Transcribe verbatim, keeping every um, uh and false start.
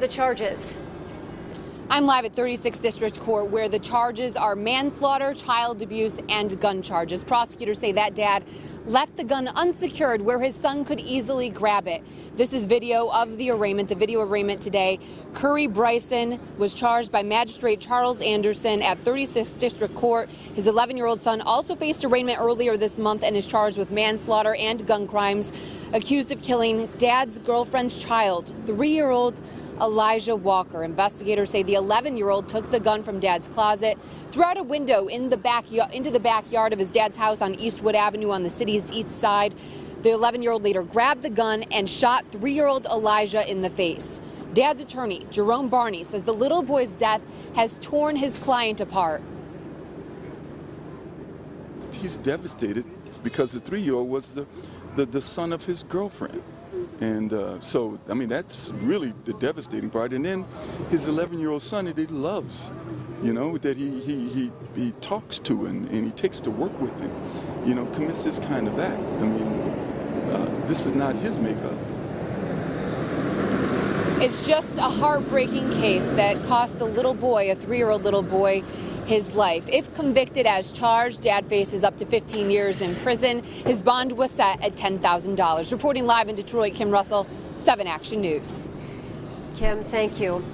the charges. I'm live at thirty-sixth District Court, where the charges are manslaughter, child abuse, and gun charges. Prosecutors say that dad left the gun unsecured where his son could easily grab it. This is video of the arraignment, the video arraignment today. Curry Bryson was charged by Magistrate Charles Anderson at thirty-sixth District Court. His eleven-year-old son also faced arraignment earlier this month and is charged with manslaughter and gun crimes, accused of killing dad's girlfriend's child, three-year-old Elijah Walker. Investigators say the eleven-year-old took the gun from dad's closet, threw out a window in the back, into the backyard of his dad's house on Eastwood Avenue on the city's east side. The eleven-year-old later grabbed the gun and shot three-year-old Elijah in the face. Dad's attorney, Jerome Barney, says the little boy's death has torn his client apart. He's devastated because the three-year-old was the, the, the son of his girlfriend. And uh, so, I mean, that's really the devastating part. And then his eleven-year-old son that he loves, you know, that he, he, he, he talks to and, and he takes to work with him, you know, commits this kind of act. I mean, uh, this is not his makeup. It's just a heartbreaking case that cost a little boy, a three-year-old little boy, his life. If convicted as charged, dad faces up to fifteen years in prison. His bond was set at ten thousand dollars. Reporting live in Detroit, Kim Russell, seven Action News. Kim, thank you.